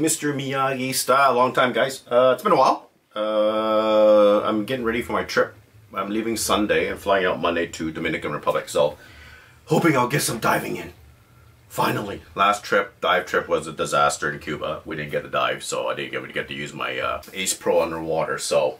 Mr. Miyagi style. Long time, guys. It's been a while. I'm getting ready for my trip. I'm leaving Sunday and flying out Monday to Dominican Republic, so hoping I'll get some diving in. Finally. Last trip, dive trip, was a disaster in Cuba. We didn't get to dive, so I didn't get to use my Ace Pro underwater, so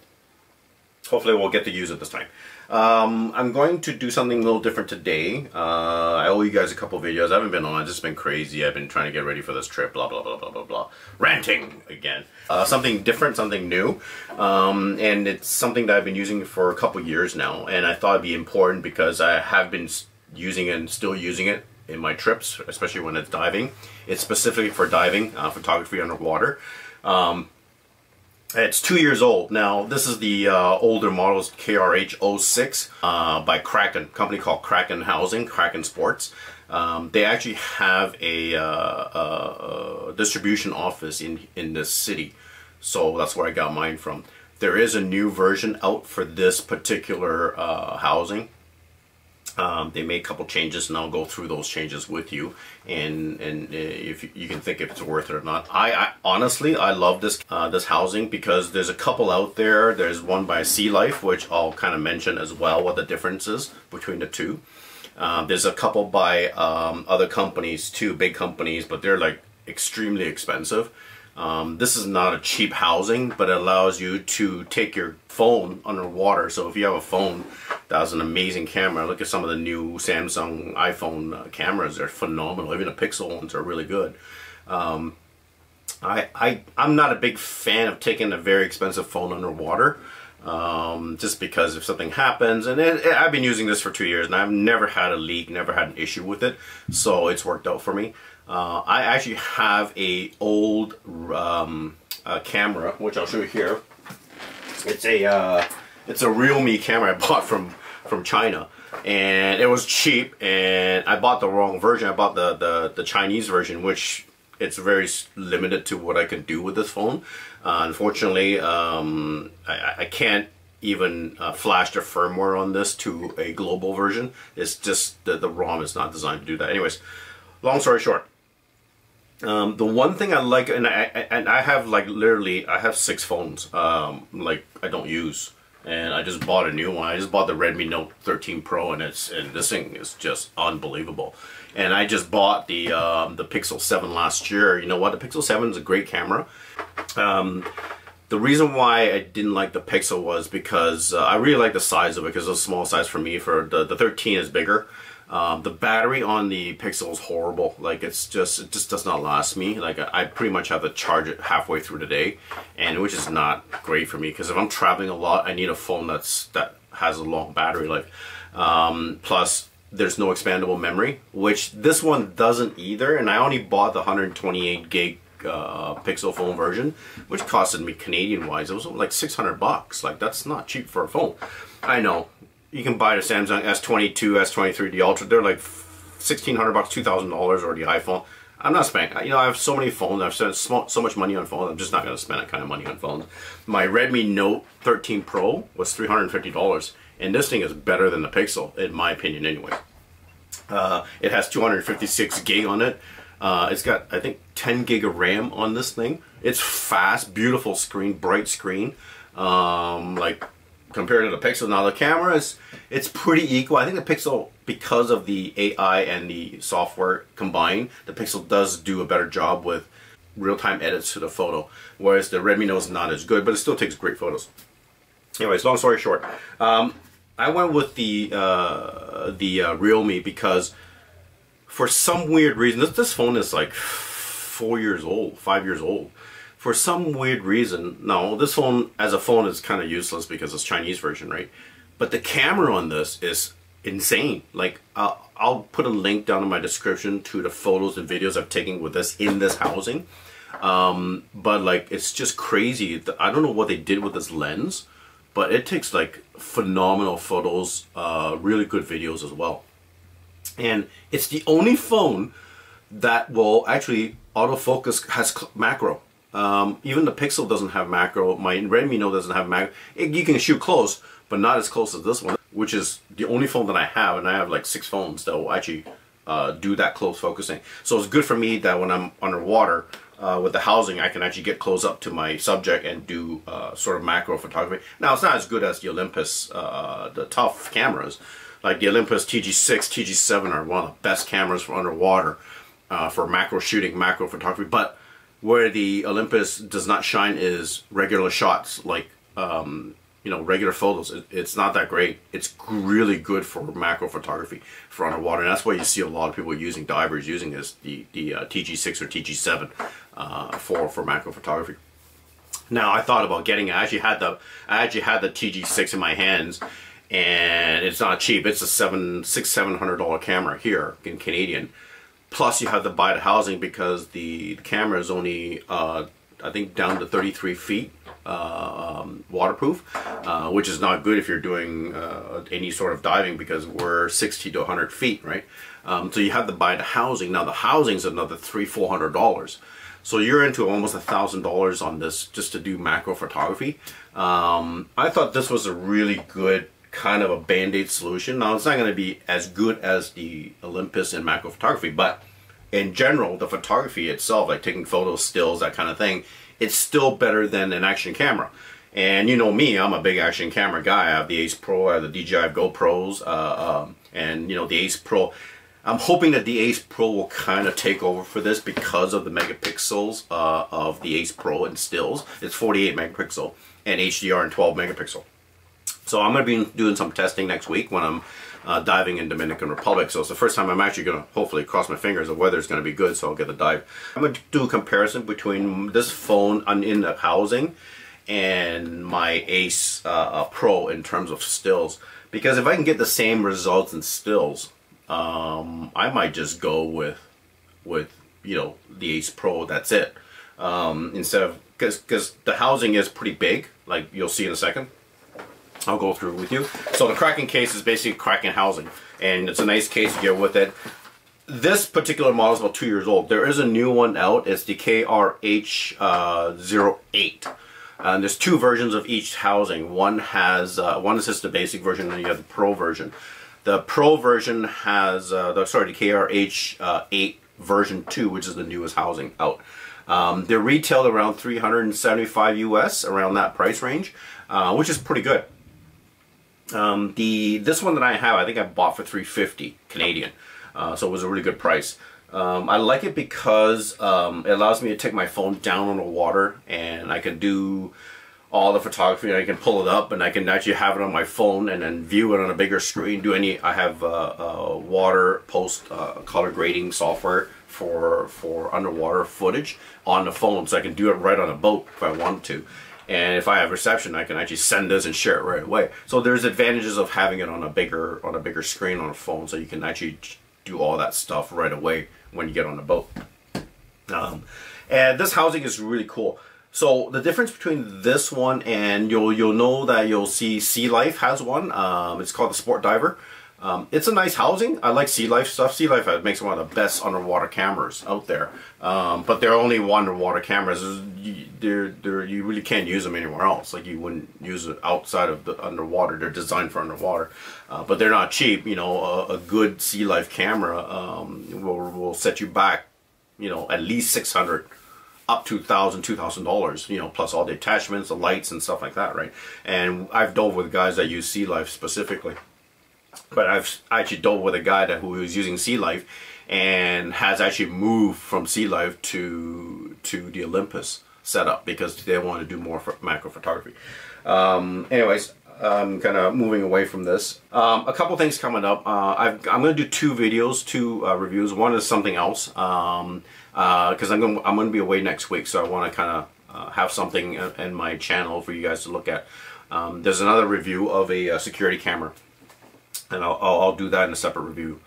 hopefully we'll get to use it this time. I'm going to do something a little different today. I owe you guys a couple videos. I haven't been on. It's just been crazy. I've been trying to get ready for this trip, blah, blah, blah, blah, blah, blah. Ranting again. Something different, something new. And it's something that I've been using for a couple years now. And I thought it'd be important because I have been using it and still using it in my trips, especially when it's diving. It's specifically for diving, photography underwater. It's 2 years old. Now, this is the older models, KRH-06 by Kraken, company called Kraken Housing, Kraken Sports. They actually have a distribution office in this city, so that's where I got mine from. There is a new version out for this particular housing. They made a couple changes, and I'll go through those changes with you, and if you can think if it's worth it or not. I honestly, I love this this housing because there's a couple out there. There's one by SeaLife, which I'll kind of mention as well what the difference is between the two. There's a couple by other companies too, big companies, but they're like extremely expensive. This is not a cheap housing, but it allows you to take your phone underwater. So if you have a phone that has an amazing camera, look at some of the new Samsung iPhone cameras. They're phenomenal. Even the Pixel ones are really good. I'm not a big fan of taking a very expensive phone underwater, just because if something happens, and I've been using this for 2 years, and I've never had a leak, never had an issue with it, so it's worked out for me. I actually have a old camera, which I'll show you here. It's a Realme camera I bought from China, and it was cheap, and I bought the wrong version. I bought the Chinese version, which it's very limited to what I can do with this phone. Unfortunately, I can't even flash the firmware on this to a global version. It's just the ROM is not designed to do that. Anyways. Long story short, the one thing I like, and I have like literally, I have 6 phones, like I don't use, and I just bought a new one. I just bought the Redmi Note 13 Pro, and this thing is just unbelievable. And I just bought the Pixel 7 last year. You know what? The Pixel 7 is a great camera. The reason why I didn't like the Pixel was because I really like the size of it because it's a small size for me. For the 13 is bigger. The battery on the Pixel is horrible. Like it just does not last me. Like I pretty much have to charge it halfway through the day, and which is not great for me because if I'm traveling a lot, I need a phone that has a long battery life. Plus, there's no expandable memory, which this one doesn't either. And I only bought the 128 gig Pixel phone version, which costed me Canadian wise. It was like $600. Like that's not cheap for a phone. I know. You can buy the Samsung S22, S23, the Ultra. They're like $1,600, $2,000, or the iPhone. I'm not spending. You know, I have so many phones. I've spent so much money on phones. I'm just not going to spend that kind of money on phones. My Redmi Note 13 Pro was $350, and this thing is better than the Pixel, in my opinion, anyway. It has 256 gig on it. It's got, I think, 10 gig of RAM on this thing. It's fast, beautiful screen, bright screen. Like, compared to the Pixel, now the camera is, it's pretty equal. I think the Pixel, because of the AI and the software combined, the Pixel does do a better job with real-time edits to the photo, whereas the Redmi Note is not as good, but it still takes great photos. Anyways, long story short, I went with the Realme because for some weird reason, this phone is like 4 years old, 5 years old. For some weird reason, no, this phone as a phone is kind of useless because it's Chinese version, right? But the camera on this is insane. Like, I'll put a link down in my description to the photos and videos I've taken with this in this housing. But like, it's just crazy. I don't know what they did with this lens, but it takes like phenomenal photos, really good videos as well. And it's the only phone that will actually autofocus, has macro. Even the Pixel doesn't have macro. My Redmi Note doesn't have macro. You can shoot close, but not as close as this one, which is the only phone that I have, and I have like 6 phones that will actually do that close focusing. So it's good for me that when I'm underwater, with the housing, I can actually get close up to my subject and do sort of macro photography. Now, it's not as good as the Olympus, the tough cameras. Like the Olympus TG6, TG7 are one of the best cameras for underwater for macro shooting, macro photography. But where the Olympus does not shine is regular shots, like you know, regular photos. It's not that great. It's really good for macro photography for underwater, and that's why you see a lot of people using, divers using this, the TG6 or TG7 for macro photography. Now, I thought about getting it. I actually had the TG6 in my hands, and it's not cheap. It's a $700 camera here in Canadian. Plus, you have to buy the housing because the camera is only, I think, down to 33 feet waterproof, which is not good if you're doing any sort of diving, because we're 60 to 100 feet, right? So you have to buy the housing. Now, the housing's another $300-400. So you're into almost $1,000 on this just to do macro photography. I thought this was a really good kind of a band-aid solution. Now, it's not going to be as good as the Olympus in macro photography, but in general, the photography itself, like taking photos, stills, that kind of thing, it's still better than an action camera. And you know me, I'm a big action camera guy. I have the Ace Pro, I have the DJI GoPros, and you know, the Ace Pro. I'm hoping that the Ace Pro will kind of take over for this because of the megapixels of the Ace Pro and stills. It's 48 megapixel and HDR and 12 megapixel. So I'm going to be doing some testing next week when I'm diving in Dominican Republic. So it's the first time I'm actually going to, hopefully, cross my fingers, the weather's going to be good, so I'll get a dive. I'm going to do a comparison between this phone in the housing and my Ace Pro in terms of stills. Because if I can get the same results in stills, I might just go with you know, the Ace Pro, that's it. Instead of, because the housing is pretty big, like you'll see in a second. I'll go through with you. So the Kraken case is basically Kraken housing, and it's a nice case to get with it. This particular model is about 2 years old. There is a new one out. It's the KRH-08. And there's two versions of each housing. One has one is just the basic version, and you have the Pro version. The Pro version has the KRH-08 version 2, which is the newest housing out. They're retailed around $375 US, around that price range, which is pretty good. This one that I have, I think I bought for $350 Canadian, so it was a really good price. I like it because it allows me to take my phone down on the water, and I can do all the photography, and I can pull it up, and I can actually have it on my phone and then view it on a bigger screen. Do any? I have water post color grading software for underwater footage on the phone, so I can do it right on a boat if I want to. And if I have reception, I can actually send this and share it right away. So there's advantages of having it on a bigger screen on a phone, so you can actually do all that stuff right away when you get on the boat. And this housing is really cool. So the difference between this one and you'll know that you'll see SeaLife has one. It's called the SportDiver. It's a nice housing. I like SeaLife stuff. SeaLife makes one of the best underwater cameras out there. But they're only underwater cameras. You really can't use them anywhere else. Like, you wouldn't use it outside of the underwater. They're designed for underwater. But they're not cheap. You know, a good SeaLife camera will set you back, you know, at least $600 up to $2,000, you know, plus all the attachments, the lights and stuff like that, right? And I've dove with guys that use SeaLife specifically. But I've actually dove with a guy who was using SeaLife and has actually moved from SeaLife to the Olympus setup because they want to do more for macro photography. Anyways, I'm kind of moving away from this. A couple things coming up. I'm going to do two videos, two reviews. One is something else because I'm going to be away next week, so I want to kind of have something in my channel for you guys to look at. There's another review of a security camera, and I'll do that in a separate review.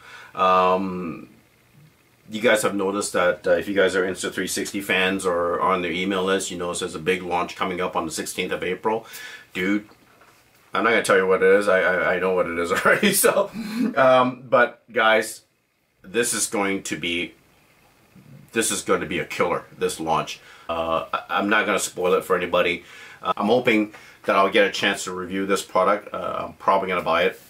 You guys have noticed that if you guys are Insta360 fans or on their email list, you notice there's a big launch coming up on the 16th of April. Dude, I'm not going to tell you what it is. I know what it is already. So, but guys, this is going to be a killer, this launch. I'm not going to spoil it for anybody. I'm hoping that I'll get a chance to review this product. I'm probably going to buy it.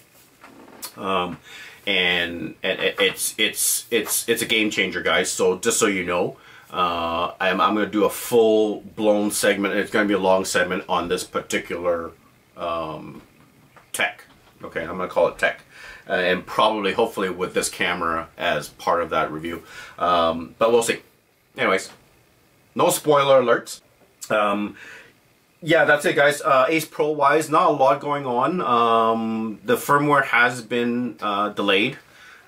And it's a game changer, guys. So just so you know, I'm going to do a full-blown segment. It's going to be a long segment on this particular tech. Okay, I'm going to call it tech. And probably, hopefully, with this camera as part of that review. But we'll see. Anyways, no spoiler alerts. Yeah, that's it, guys. Ace Pro-wise, not a lot going on. The firmware has been delayed.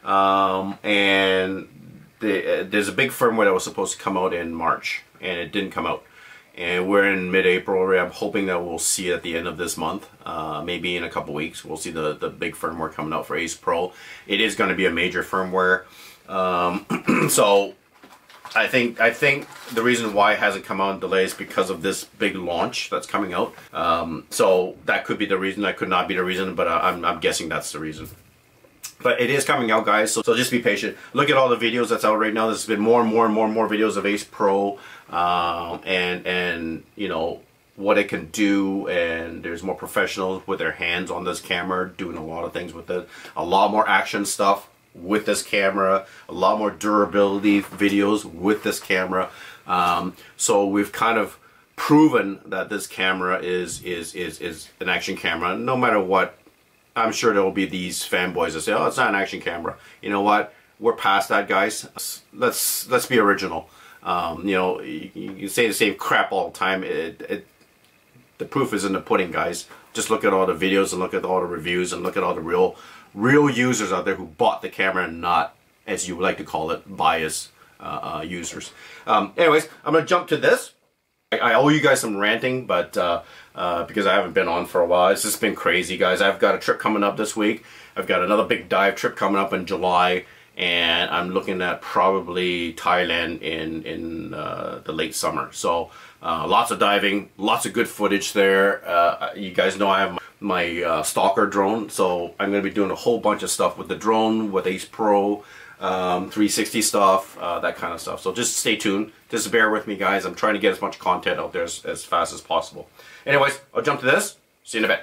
And there's a big firmware that was supposed to come out in March, and it didn't come out. And we're in mid-April already. I'm hoping that we'll see it at the end of this month, maybe in a couple weeks. We'll see the big firmware coming out for Ace Pro. It is going to be a major firmware. So I think the reason why it hasn't come out in delay is because of this big launch that's coming out. So that could be the reason. That could not be the reason, but I'm guessing that's the reason. But it is coming out, guys, so just be patient. Look at all the videos that's out right now. There's been more and more videos of Ace Pro and you know what it can do, and there's more professionals with their hands on this camera doing a lot of things with it. A lot more action stuff with this camera, a lot more durability videos with this camera. So we've kind of proven that this camera is an action camera, no matter what. I'm sure there will be these fanboys that say, "Oh, it's not an action camera." You know what? We're past that, guys. Let's be original. You know, you say the same crap all the time. The proof is in the pudding, guys. Just look at all the videos and look at all the reviews and look at all the real users out there who bought the camera and not, as you would like to call it, biased users. Anyways, I'm gonna jump to this. I owe you guys some ranting, but because I haven't been on for a while. It's just been crazy, guys. I've got a trip coming up this week. I've got another big dive trip coming up in July, and I'm looking at probably Thailand in the late summer. So lots of diving, lots of good footage there. You guys know I have my Stalker drone, so I'm going to be doing a whole bunch of stuff with the drone, with Ace Pro, 360 stuff, that kind of stuff. So just stay tuned. Just bear with me, guys. I'm trying to get as much content out there as fast as possible. Anyways, I'll jump to this. See you in a bit.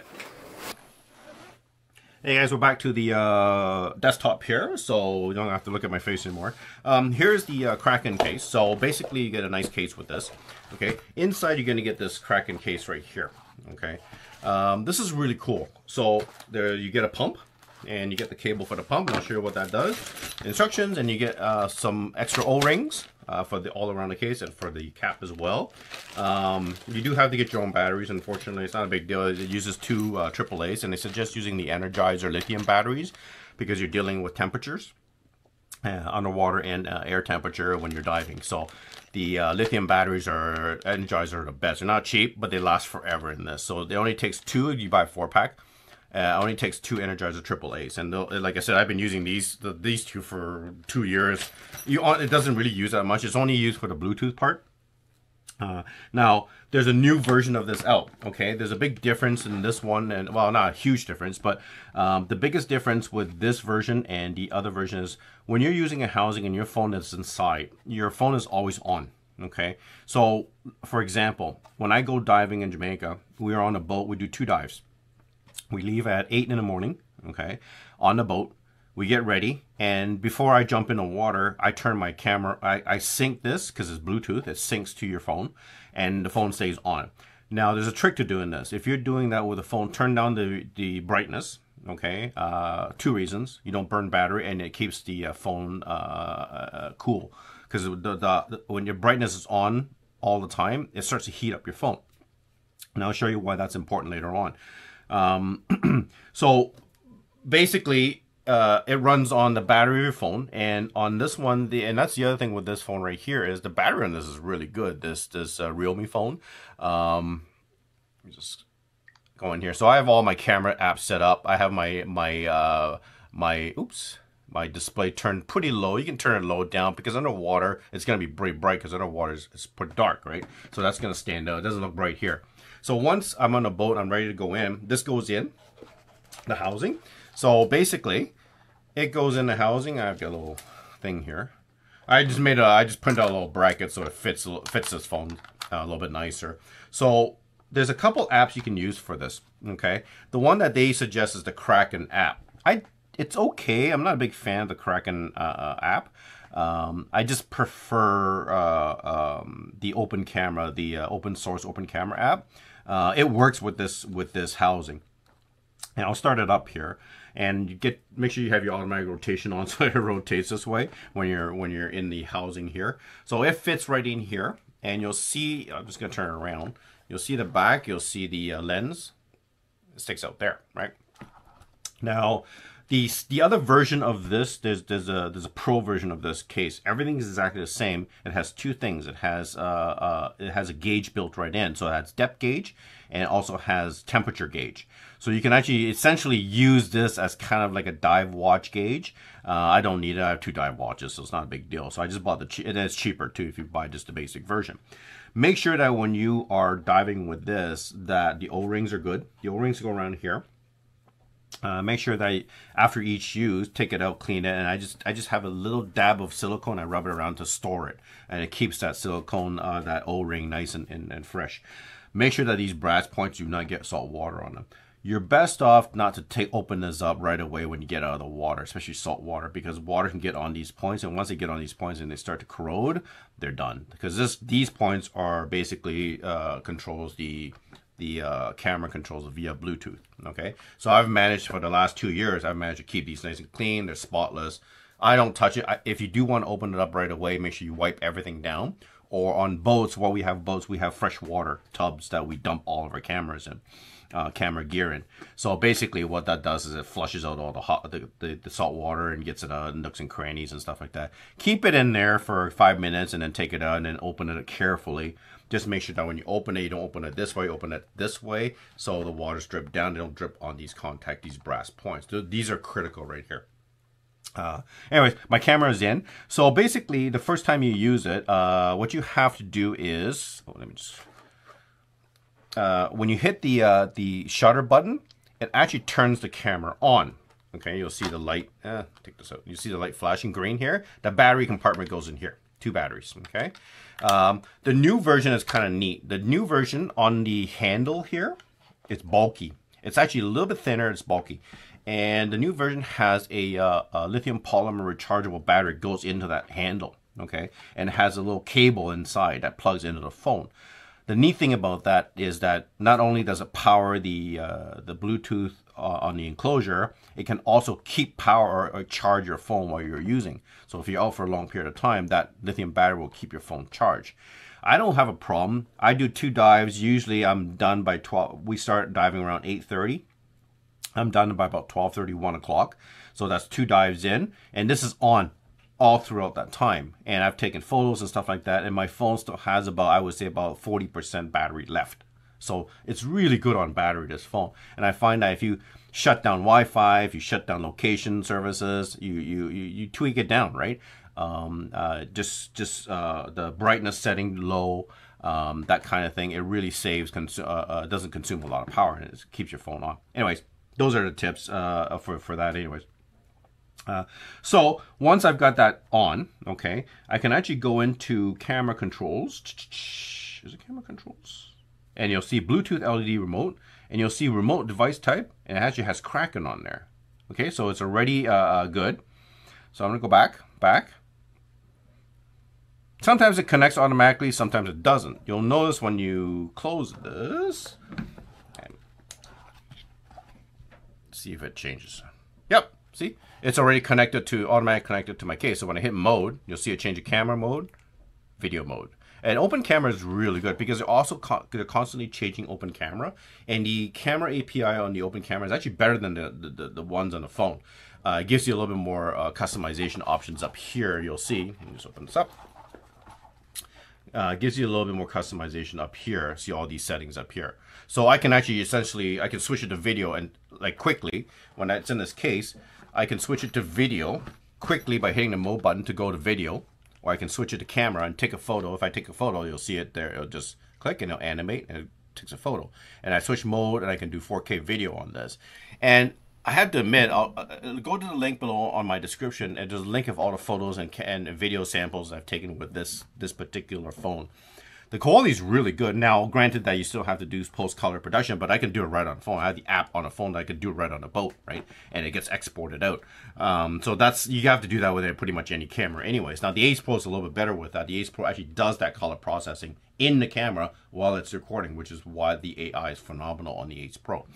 Hey guys, we're back to the desktop here, so you don't have to look at my face anymore. Here's the Kraken case. So basically you get a nice case with this. Okay, inside you're going to get this Kraken case right here. Okay, this is really cool. So there you get a pump, and you get the cable for the pump, and I'll show you what that does. Instructions, and you get some extra O-rings for the all around the case and for the cap as well. You do have to get your own batteries. Unfortunately, it's not a big deal. It uses two AAAs, and they suggest using the Energizer lithium batteries because you're dealing with temperatures, underwater and air temperature when you're diving. So the lithium batteries are Energizer are the best. They're not cheap, but they last forever in this. So it only takes two. You buy a 4-pack. It only takes two Energizer AAAs, and like I said, I've been using these two for 2 years. It doesn't really use that much. It's only used for the Bluetooth part. Now, there's a new version of this out. Okay, there's a big difference in this one, and well, not a huge difference, but the biggest difference with this version and the other version is when you're using a housing and your phone is inside, your phone is always on. Okay, so for example, when I go diving in Jamaica, we are on a boat. We do 2 dives. We leave at 8 in the morning, okay, on the boat. We get ready, and before I jump in the water, I turn my camera, I sync this, because it's Bluetooth, it syncs to your phone, and the phone stays on. Now, there's a trick to doing this. If you're doing that with a phone, turn down the brightness, okay, 2 reasons. You don't burn battery, and it keeps the phone cool, because when your brightness is on all the time, it starts to heat up your phone. And I'll show you why that's important later on. So basically, it runs on the battery of your phone, and on this one, and that's the other thing with this phone right here is the battery on this is really good. This Realme phone. Let me just go in here. So I have all my camera apps set up. I have my display turned pretty low. You can turn it low down because underwater it's going to be pretty bright because underwater it's pretty dark, right? So that's going to stand out. It doesn't look bright here. So once I'm on a boat, I'm ready to go in. This goes in the housing. So basically, it goes in the housing. I've got a little thing here. I just printed out a little bracket so it fits this phone a little bit nicer. So there's a couple apps you can use for this. Okay, the one that they suggest is the Kraken app. It's okay. I'm not a big fan of the Kraken app. I just prefer the Open Camera, the open source Open Camera app. It works with this housing. And I'll start it up here, and you make sure you have your automatic rotation on so it rotates this way when you're in the housing here. So it fits right in here, and you'll see. I'm just gonna turn it around. You'll see the back. You'll see the lens. It sticks out there, right? Now, the other version of this, there's a pro version of this case. Everything is exactly the same. It has two things. It has a gauge built right in, so it has depth gauge, and it also has temperature gauge. So you can actually essentially use this as kind of like a dive watch gauge. I don't need it. I have two dive watches, so it's not a big deal. So I just bought the, and it's cheaper too if you buy just the basic version. Make sure that when you are diving with this, that the O-rings are good. The O-rings go around here. Make sure that after each use, take it out, clean it, and I just have a little dab of silicone. I rub it around to store it, and it keeps that silicone, that O-ring, nice and fresh. Make sure that these brass points do not get salt water on them. You're best off not to open this up right away when you get out of the water, especially salt water, because water can get on these points, and once they get on these points and they start to corrode, they're done. Because these points are basically controls the camera controls via Bluetooth. Okay, so I've managed for the last 2 years, I've managed to keep these nice and clean. They're spotless. I don't touch it. If you do want to open it up right away, make sure you wipe everything down. Or on boats, while we have boats, we have fresh water tubs that we dump all of our cameras in. Camera gear in. So basically what that does is it flushes out all the salt water and gets it out nooks and crannies and stuff like that. Keep it in there for 5 minutes and then take it out and then open it carefully. Just make sure that when you open it, you don't open it this way, open it this way, so the water's dripped down. They don't drip on these contact, these brass points. These are critical right here. Anyways, my camera is in. So basically the first time you use it, what you have to do is, oh, let me just... when you hit the shutter button, it actually turns the camera on. Okay, you'll see the light. Take this out. You see the light flashing green here. The battery compartment goes in here. 2 batteries. Okay. The new version is kind of neat. The new version on the handle here, it's bulky. It's actually a little bit thinner. It's bulky, and the new version has a lithium polymer rechargeable battery goes into that handle. Okay, and it has a little cable inside that plugs into the phone. The neat thing about that is that not only does it power the Bluetooth on the enclosure, it can also keep power or charge your phone while you're using. So if you're out for a long period of time, that lithium battery will keep your phone charged. I don't have a problem. I do 2 dives. Usually I'm done by 12. We start diving around 8:30. I'm done by about 12:30, 1 o'clock. So that's 2 dives in, and this is on all throughout that time, and I've taken photos and stuff like that, and my phone still has about, I would say, about 40% battery left. So it's really good on battery, this phone. And I find that if you shut down Wi-Fi, if you shut down location services, you tweak it down, right? The brightness setting low, that kind of thing. It really saves, doesn't consume a lot of power, and it keeps your phone on. Anyways, those are the tips for that. Anyways. So once I've got that on, okay, I can actually go into camera controls. Is it camera controls? And you'll see Bluetooth LED remote, and you'll see remote device type, and it actually has Kraken on there. Okay, so it's already good. So I'm gonna go back. Sometimes it connects automatically, sometimes it doesn't. You'll notice when you close this, and see if it changes. Yep. See, it's already connected to, automatically connected to my case. So when I hit mode, you'll see a change of camera mode, video mode. And Open Camera is really good because they're also constantly changing Open Camera. And the camera API on the Open Camera is actually better than the ones on the phone. It gives you a little bit more customization options up here. You'll see, let me just open this up. Gives you a little bit more customization up here. See all these settings up here. So I can actually essentially, I can switch it to video and like quickly, when it's in this case, I can switch it to video quickly by hitting the mode button to go to video, or I can switch it to camera and take a photo. If I take a photo, you'll see it there. It'll just click and it'll animate and it takes a photo. And I switch mode and I can do 4K video on this. And I have to admit, I'll go to the link below on my description, and there's a link of all the photos and video samples I've taken with this particular phone. The quality is really good. Now, granted that you still have to do post-color production, but I can do it right on the phone. I have the app on a phone that I can do it right on a boat, right? And it gets exported out. So that's, you have to do that with pretty much any camera anyways. Now, the Ace Pro is a little bit better with that. The Ace Pro actually does that color processing in the camera while it's recording, which is why the AI is phenomenal on the Ace Pro.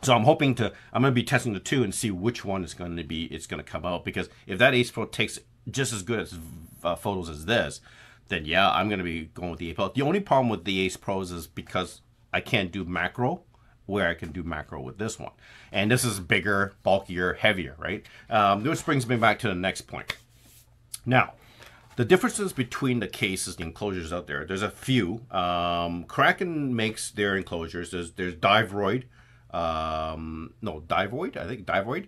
So I'm hoping to, I'm going to be testing the two and see which one is going to be, it's going to come out. Because if that Ace Pro takes just as good as photos as this, then yeah, I'm going to be going with the Ace Pro. The only problem with the Ace Pros is because I can't do macro where I can do macro with this one. And this is bigger, bulkier, heavier, right? Which brings me back to the next point. Now, the differences between the cases, the enclosures out there, there's a few. Kraken makes their enclosures. There's Diveroid. Diveroid,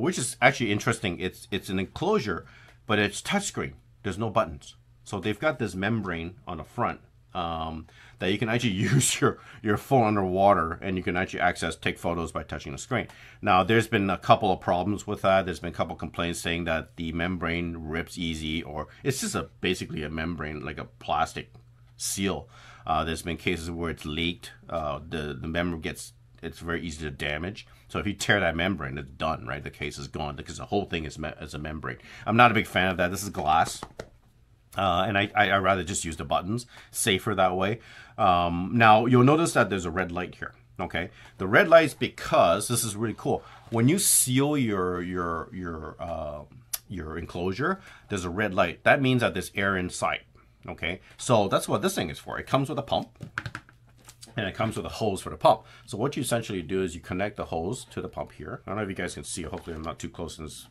which is actually interesting. It's an enclosure, but it's touchscreen. There's no buttons. So they've got this membrane on the front that you can actually use your phone underwater, and you can actually take photos by touching the screen. Now, there's been a couple of problems with that. There's been a couple of complaints saying that the membrane rips easy, or it's just basically a membrane, like a plastic seal. There's been cases where it's leaked. The membrane gets, it's very easy to damage. So if you tear that membrane, it's done, right? The case is gone because the whole thing is a membrane. I'm not a big fan of that. This is glass. And I rather just use the buttons, safer that way. Now, you'll notice that there's a red light here, okay? The red light's because, this is really cool, when you seal your enclosure, there's a red light. That means that there's air inside, okay? So that's what this thing is for. It comes with a pump, and it comes with a hose for the pump. So what you essentially do is you connect the hose to the pump here. I don't know if you guys can see, hopefully I'm not too close in this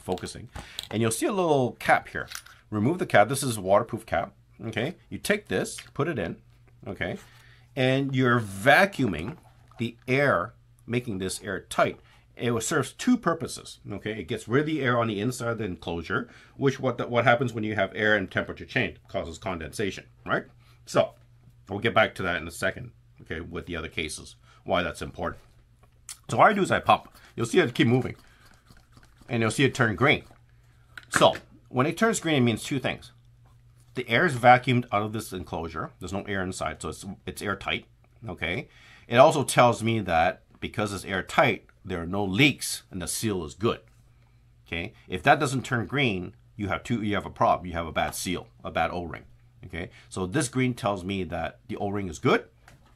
focusing. And you'll see a little cap here. Remove the cap. This is a waterproof cap, okay? You take this, put it in, okay? And you're vacuuming the air, making this airtight. It serves two purposes, okay? It gets rid of the air on the inside of the enclosure, which what happens when you have air and temperature change, causes condensation, right? So we'll get back to that in a second, okay, with the other cases, why that's important. So what I do is I pump. You'll see it keep moving, and you'll see it turn green. So when it turns green, it means two things. The air is vacuumed out of this enclosure. There's no air inside, so it's airtight, okay? It also tells me that because it's airtight, there are no leaks and the seal is good, okay? If that doesn't turn green, you have a problem. You have a bad seal, a bad O-ring, okay? So this green tells me that the O-ring is good.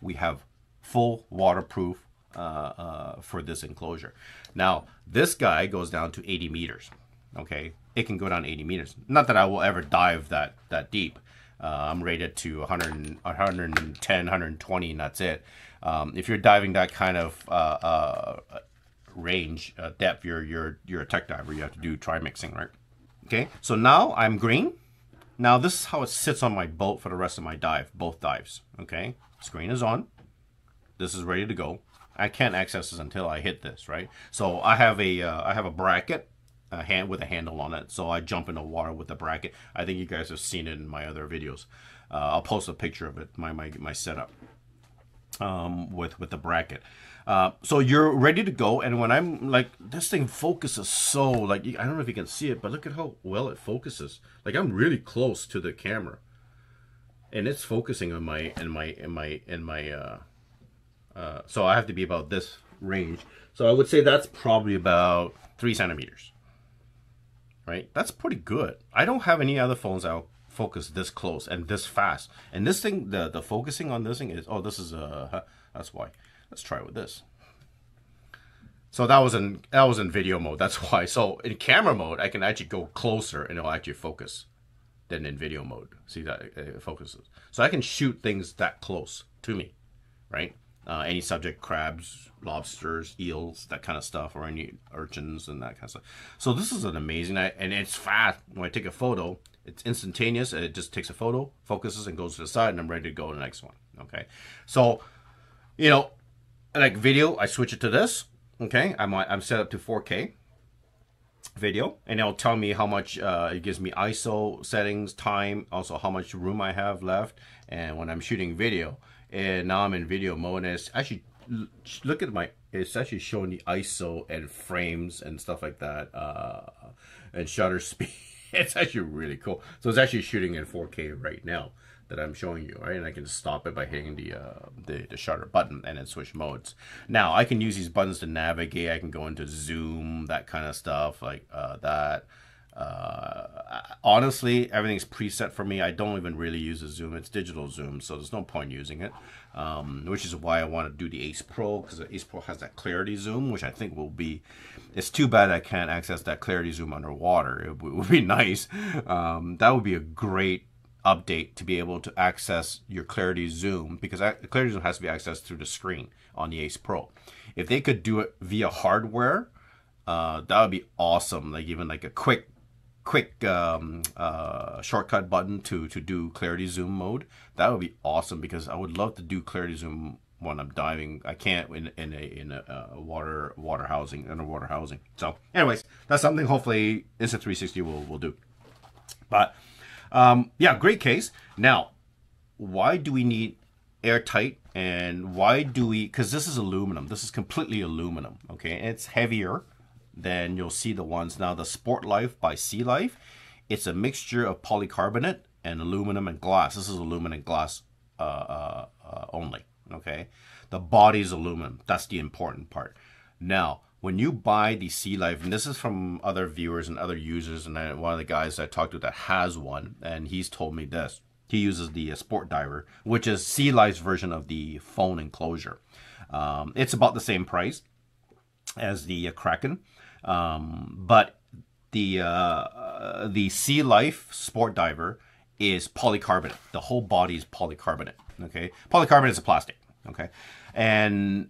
We have full waterproof for this enclosure. Now, this guy goes down to 80 meters, okay? It can go down 80 meters. Not that I will ever dive that deep. I'm rated to 100, 110, 120, and that's it. If you're diving that kind of range, depth, you're a tech diver. You have to do tri-mixing, right? Okay, so now I'm green. Now this is how it sits on my boat for the rest of my dive, both dives, okay? Screen is on. This is ready to go. I can't access this until I hit this, right? So I have a bracket. A hand with a handle on it, so I jump in the water with the bracket. I think you guys have seen it in my other videos. I'll post a picture of it, my setup with the bracket. So you're ready to go, and when I'm like, this thing focuses so, like, I don't know if you can see it, but look at how well it focuses. Like, I'm really close to the camera, and it's focusing on my so I have to be about this range. So I would say that's probably about 3 centimeters. Right? That's pretty good. I don't have any other phones that'll focus this close and this fast. And this thing, the focusing on this thing is, oh, this is a, that's why. Let's try it with this. So that was in video mode. That's why. So in camera mode, I can actually go closer and it'll actually focus than in video mode. See that it focuses. So I can shoot things that close to me, right? Any subject, crabs, lobsters, eels, that kind of stuff, or any urchins and that kind of stuff. So this is an amazing, and it's fast. When I take a photo, it's instantaneous. And it just takes a photo, focuses, and goes to the side, and I'm ready to go to the next one, okay? So, you know, like video, I switch it to this, okay? I'm set up to 4K video, and it'll tell me how much, it gives me ISO settings, time, also how much room I have left, and when I'm shooting video. And now I'm in video mode, and it's actually, look at my, it's actually showing the ISO and frames and stuff like that, and shutter speed. It's actually really cool. So it's actually shooting in 4K right now. that I'm showing you, right? And I can just stop it by hitting the shutter button and then switch modes. Now I can use these buttons to navigate. I can go into zoom, that kind of stuff, like that. Honestly, everything's preset for me. I don't even really use a zoom. It's digital zoom, so there's no point using it, which is why I want to do the Ace Pro, because the Ace Pro has that clarity zoom, which I think will be, it's too bad I can't access that clarity zoom underwater. It would be nice. That would be a great update to be able to access your clarity zoom, because clarity zoom has to be accessed through the screen on the Ace Pro. If they could do it via hardware, that would be awesome. Like even like a quick shortcut button to do clarity zoom mode. That would be awesome, because I would love to do clarity zoom when I'm diving. I can't in a underwater housing. So anyways, that's something hopefully Insta360 will do. But yeah, great case. Now, why do we need airtight, and why do we? Because this is aluminum. This is completely aluminum. Okay, and it's heavier than you'll see the ones now. The SportLife by SeaLife, it's a mixture of polycarbonate and aluminum and glass. This is aluminum and glass only. Okay, the body's aluminum. That's the important part. Now, when you buy the SeaLife, and this is from other viewers and other users, and one of the guys I talked to that has one, and he's told me this. He uses the SportDiver, which is SeaLife's version of the phone enclosure. It's about the same price as the Kraken. But the SeaLife SportDiver is polycarbonate. The whole body is polycarbonate. Okay, polycarbonate is a plastic. Okay, and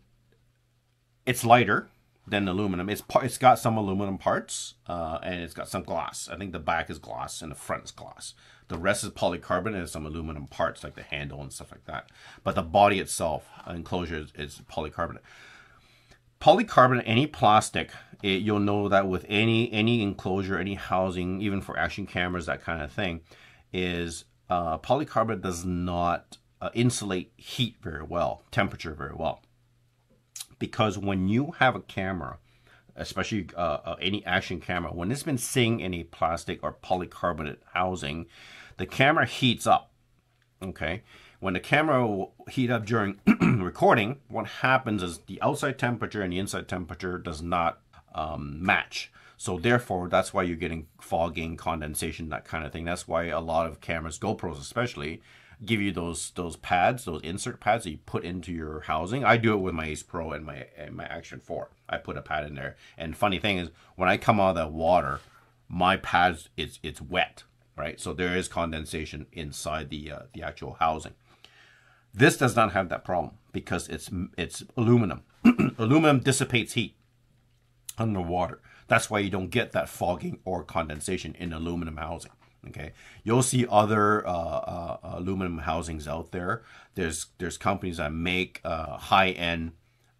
it's lighter than aluminum. It's got some aluminum parts, and it's got some glass. I think the back is glass and the front is glass. The rest is polycarbonate and some aluminum parts like the handle and stuff like that. But the body itself, enclosure, is polycarbonate. Polycarbonate, any plastic, you'll know that with any enclosure, any housing, even for action cameras, that kind of thing, is polycarbonate does not insulate heat very well, temperature very well. Because when you have a camera, especially any action camera, when it's been sitting in a plastic or polycarbonate housing, the camera heats up, okay? When the camera will heat up during recording, what happens is the outside temperature and the inside temperature does not match. So therefore, that's why you're getting fogging, condensation, that kind of thing. That's why a lot of cameras, GoPros especially, give you those pads, those insert pads that you put into your housing. I do it with my Ace Pro and my Action 4. I put a pad in there. And funny thing is, when I come out of that water, my pads, it's wet, right? So there is condensation inside the actual housing. This does not have that problem because it's aluminum. Aluminum dissipates heat underwater. That's why you don't get that fogging or condensation in aluminum housing. Okay, you'll see other aluminum housings out there. There's companies that make high-end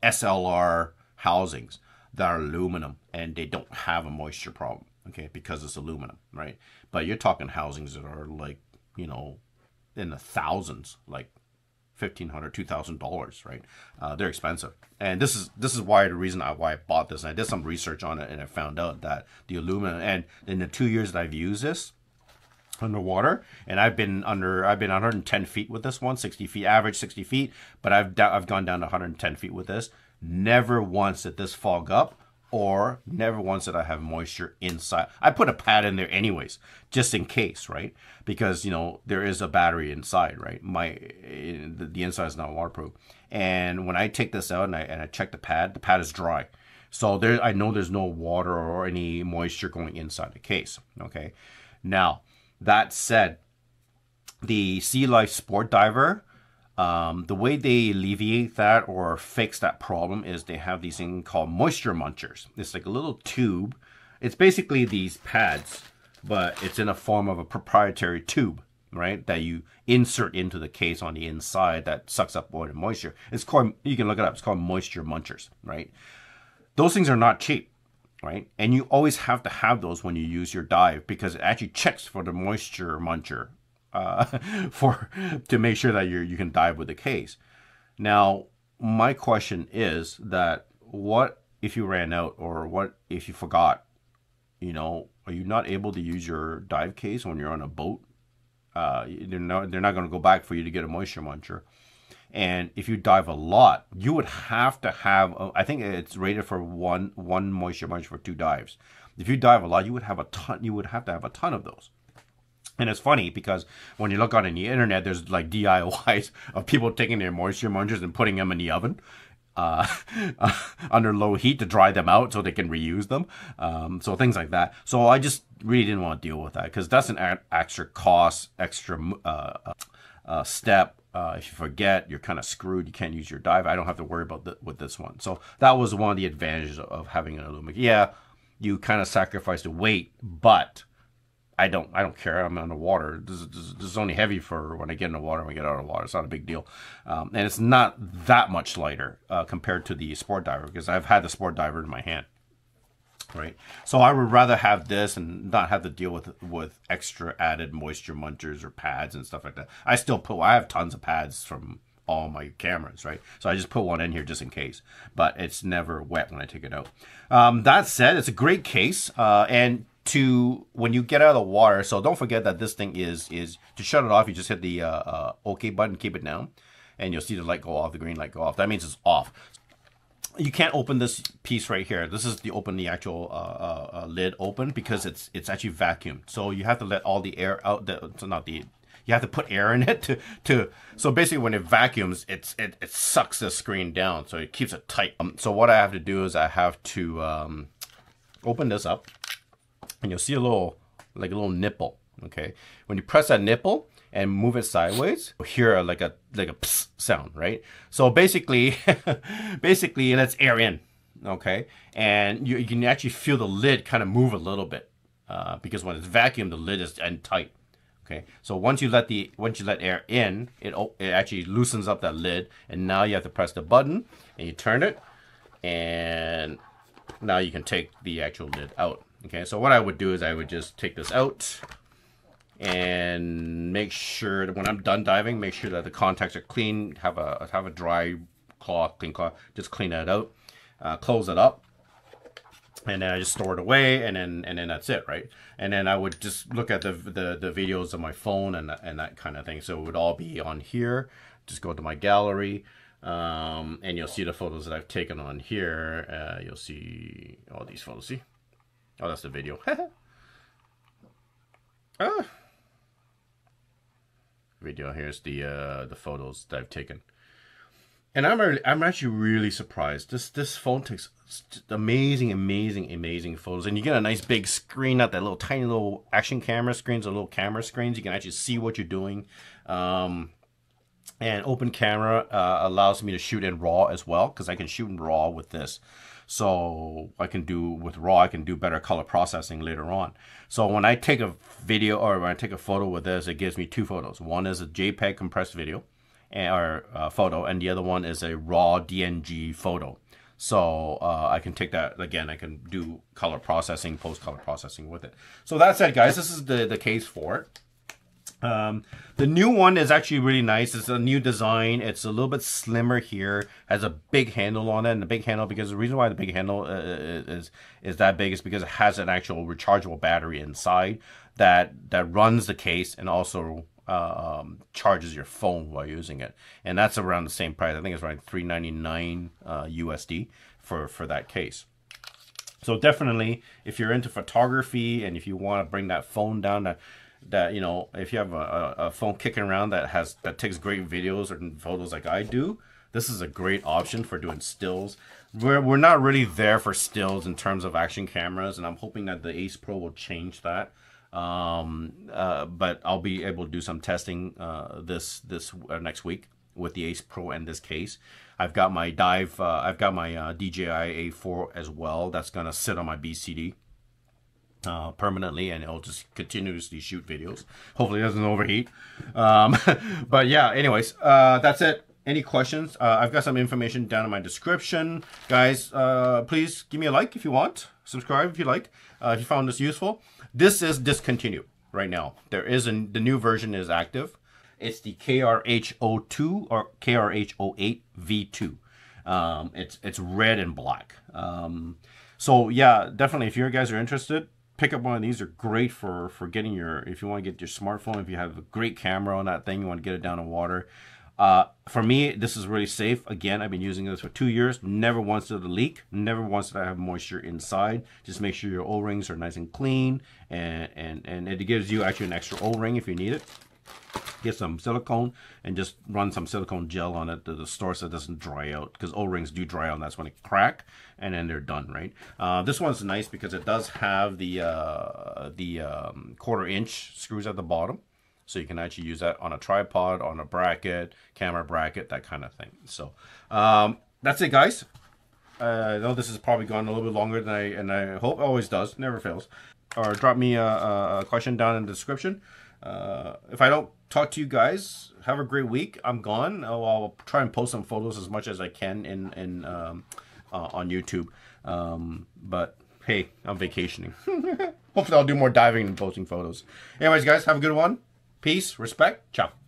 SLR housings that are aluminum, and they don't have a moisture problem. Okay, because it's aluminum, right? But you're talking housings that are like, you know, in the thousands, like $1,500, $2,000, right? They're expensive, and this is why the reason why I bought this. And I did some research on it, and I found out that the aluminum. And in the 2 years that I've used this underwater, and I've been 110 feet with this one, 60 feet average, 60 feet. But I've gone down to 110 feet with this. Never once did this fog up, or never once did I have moisture inside. I put a pad in there anyways, just in case, right? Because, you know, there is a battery inside, right? The inside is not waterproof. And when I take this out and I check the pad is dry. So there, I know there's no water or any moisture going inside the case, okay? Now, that said, the SeaLife SportDiver, the way they alleviate that or fix that problem is they have these things called moisture munchers. It's like a little tube. It's basically these pads, but it's in a form of a proprietary tube, right? That you insert into the case on the inside that sucks up water and moisture. It's called, you can look it up, it's called moisture munchers, right? Those things are not cheap, right? And you always have to have those when you use your dive, because it actually checks for the moisture muncher. To make sure that you can dive with the case. Now, my question is that what if you ran out, or what if you forgot? You know, are you not able to use your dive case when you're on a boat They're not going to go back for you to get a moisture muncher. And if you dive a lot, you would have to have, I think it's rated for one moisture muncher for 2 dives. If you dive a lot, you would have a ton. You would have to have a ton of those. And it's funny because when you look on the internet, there's like DIYs of people taking their moisture munchers and putting them in the oven under low heat to dry them out so they can reuse them. So things like that. So I just really didn't want to deal with that because that's an extra cost, extra step. If you forget, you're kind of screwed. You can't use your dive. I don't have to worry about that with this one. So that was one of the advantages of having an aluminum. Yeah, you kind of sacrifice the weight, but I don't care. I'm on the water. This is only heavy for when I get in the water. When I get out of the water, it's not a big deal, and it's not that much lighter compared to the Sport Diver because I've had the Sport Diver in my hand, right? So I would rather have this and not have to deal with extra added moisture munchers or pads and stuff like that. I still put. I have tons of pads from all my cameras, right? So I just put one in here just in case, but it's never wet when I take it out. That said, it's a great case, and when you get out of the water, so don't forget that this thing is to shut it off. You just hit the OK button, keep it down, and you'll see the light go off, the green light go off. That means it's off. You can't open this piece right here. This is the actual lid open because it's actually vacuumed. So you have to let all the air out. You have to put air in it to. So basically, when it vacuums, it sucks the screen down, so it keeps it tight. So what I have to do is I have to open this up. And you'll see a little nipple, okay? When you press that nipple and move it sideways, you'll hear like a psst sound, right? So basically it lets air in, okay? And you can actually feel the lid kind of move a little bit because when it's vacuumed, the lid is tight, okay? So once you let air in, it actually loosens up that lid, and now you have to press the button and you turn it, and now you can take the actual lid out. Okay, so what I would do is I would just take this out and make sure that when I'm done diving, make sure that the contacts are clean. Have a dry cloth, clean cloth. Just clean that out, close it up, and then I just store it away, and then that's it, right? And then I would just look at the videos on my phone and that kind of thing. So it would all be on here. Just go to my gallery. And you'll see the photos that I've taken on here. You'll see all these photos. See. Oh, that's the video. Video. Here's the photos that I've taken, and I'm actually really surprised. This phone takes amazing photos, and you get a nice big screen, not that little tiny little action camera screens or little camera screens. You can actually see what you're doing. And Open Camera allows me to shoot in RAW as well, because I can shoot in RAW with this. So I can do better color processing later on. So when I take a video or when I take a photo with this, it gives me 2 photos. One is a JPEG compressed video photo, and the other one is a raw DNG photo. So I can take that again. I can do color processing, post color processing with it. So that said, guys, this is the case for it. The new one is actually really nice. It's a new design. It's a little bit slimmer here. Has a big handle on it, and the big handle, because the reason why the big handle is that big is because it has an actual rechargeable battery inside that runs the case and also charges your phone while using it. And that's around the same price. I think it's around $399 USD for that case. So definitely, if you're into photography and if you want to bring that phone down that, you know, if you have a phone kicking around that takes great videos or photos like I do, this is a great option for doing stills. We're not really there for stills in terms of action cameras, and I'm hoping that the Ace Pro will change that. But I'll be able to do some testing this next week with the Ace Pro and this case. I've got my DJI A4 as well. That's gonna sit on my BCD. Permanently, and it'll just continuously shoot videos. Hopefully it doesn't overheat. But yeah, anyways, that's it. Any questions? I've got some information down in my description. Guys, please give me a like if you want. Subscribe if you like. If you found this useful. This is discontinued right now. The new version is active. It's the KRH-02 or KRH-08 V2. It's red and black. So yeah, definitely if you guys are interested, pick up one of these. Are great for getting your, if you want to get your smartphone, if you have a great camera on that thing, you want to get it down in water. For me, this is really safe. Again, I've been using this for 2 years. Never once did it leak. Never once did I have moisture inside. Just make sure your O-rings are nice and clean, and it gives you actually an extra O-ring if you need it. Get some silicone and just run some silicone gel on it to the store so it doesn't dry out, because O-rings do dry out and that's when they crack and then they're done, right? This one's nice because it does have the 1/4" screws at the bottom. So you can actually use that on a tripod, on a bracket, camera bracket, that kind of thing. So that's it, guys. I know this has probably gone a little bit longer than I hope. It always does, never fails. Or drop me a question down in the description. If I don't talk to you guys, have a great week. I'm gone. I'll try and post some photos as much as I can on YouTube. But hey, I'm vacationing. Hopefully I'll do more diving and posting photos. Anyways, guys, have a good one. Peace, respect, ciao.